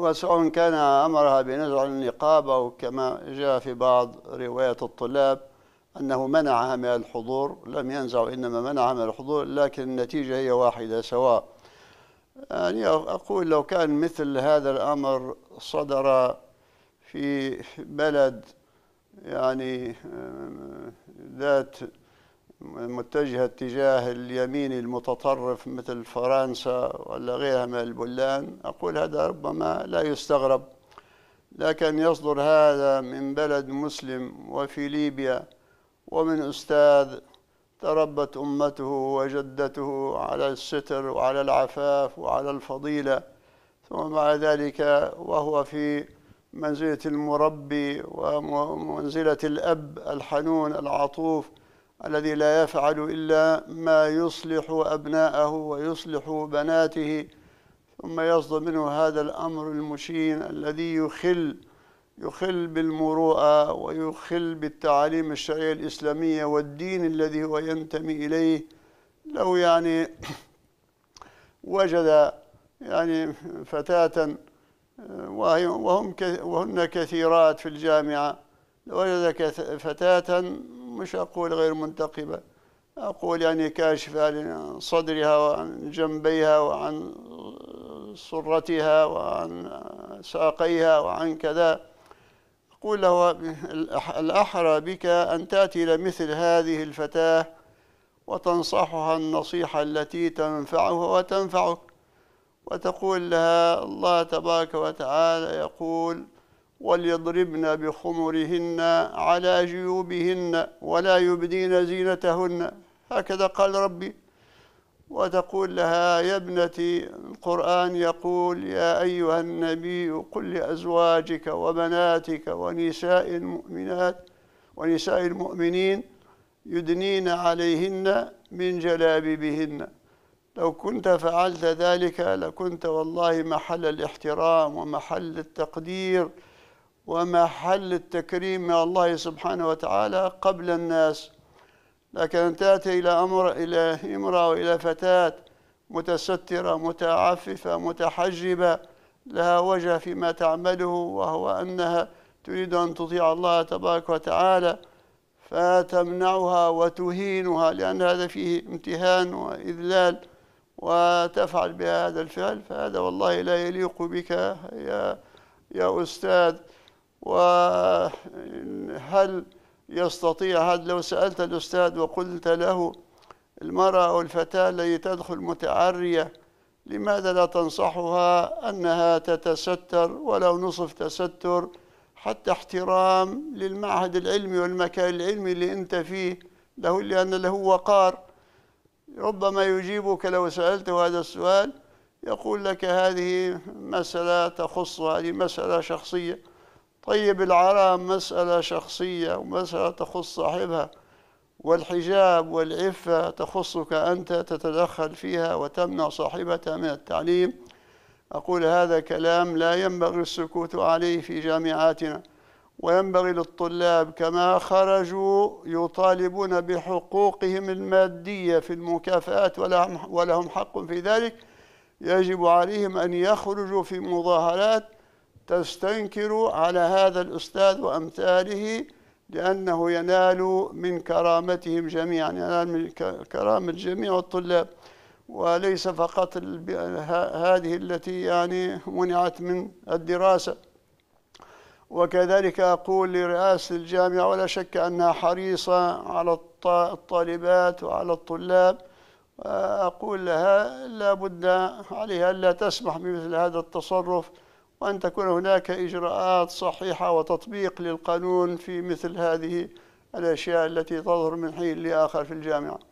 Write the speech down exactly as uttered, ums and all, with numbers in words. وسواء كان أمرها بنزع النقاب أو كما جاء في بعض روايات الطلاب أنه منعها من الحضور، لم ينزع إنما منعها من الحضور، لكن النتيجة هي واحدة سواء. يعني أقول لو كان مثل هذا الأمر صدر في بلد يعني ذات متجهة تجاه اليمين المتطرف مثل فرنسا ولا غيرها من البلدان، أقول هذا ربما لا يستغرب، لكن يصدر هذا من بلد مسلم وفي ليبيا ومن أستاذ تربت أمته وجدته على الستر وعلى العفاف وعلى الفضيلة، ثم مع ذلك وهو في منزلة المربي ومنزلة الأب الحنون العطوف الذي لا يفعل إلا ما يصلح أبناءه ويصلح بناته، ثم يصدر منه هذا الأمر المشين الذي يخل يخل بالمروءة ويخل بالتعاليم الشرعية الإسلامية والدين الذي هو ينتمي إليه. لو يعني وجد يعني فتاة وهم وهن كثيرات في الجامعة، لو وجد فتاة مش أقول غير منتقبة، أقول يعني كاشفة عن صدرها وعن جنبيها وعن سرتها وعن ساقيها وعن كذا، أقول له الأحرى بك أن تأتي إلى مثل هذه الفتاة وتنصحها النصيحة التي تنفعها وتنفعك، وتقول لها الله تبارك وتعالى يقول وليضربن بخمرهن على جيوبهن ولا يبدين زينتهن، هكذا قال ربي. وتقول لها يا ابنتي القرآن يقول يا أيها النبي قل لأزواجك وبناتك ونساء المؤمنات ونساء المؤمنين يدنين عليهن من جلابيبهن، لو كنت فعلت ذلك لكنت والله محل الاحترام ومحل التقدير ومحل التكريم من الله سبحانه وتعالى قبل الناس. لكن تأتي إلى أمر إلى امرأة وإلى فتاة متسترة متعففة متحجبة لها وجه فيما تعمله، وهو أنها تريد أن تطيع الله تبارك وتعالى، فتمنعها وتهينها لأن هذا فيه امتهان وإذلال، وتفعل بها هذا الفعل، فهذا والله لا يليق بك يا يا أستاذ. وهل يستطيع هذا؟ لو سألت الأستاذ وقلت له المرأة أو الفتاة التي تدخل متعرية لماذا لا تنصحها أنها تتستر ولو نصف تستر حتى احترام للمعهد العلمي والمكان العلمي اللي أنت فيه له، لأن له وقار؟ ربما يجيبك لو سألته هذا السؤال يقول لك هذه مسألة تخص، هذه مسألة شخصية. طيب العرام مسألة شخصية ومسألة تخص صاحبها، والحجاب والعفة تخصك أنت تتدخل فيها وتمنع صاحبتها من التعليم. أقول هذا كلام لا ينبغي السكوت عليه في جامعاتنا، وينبغي للطلاب كما خرجوا يطالبون بحقوقهم المادية في المكافآت ولهم حق في ذلك، يجب عليهم أن يخرجوا في مظاهرات تستنكر على هذا الأستاذ وأمثاله، لأنه ينال من كرامتهم جميعا، ينال من كرامة جميع الطلاب، وليس فقط هذه التي يعني منعت من الدراسة. وكذلك أقول لرئاسة الجامعة ولا شك أنها حريصة على الطالبات وعلى الطلاب، أقول لها لا بد عليها ألا تسمح بمثل هذا التصرف، وأن تكون هناك إجراءات صحيحة وتطبيق للقانون في مثل هذه الأشياء التي تظهر من حين لآخر في الجامعة.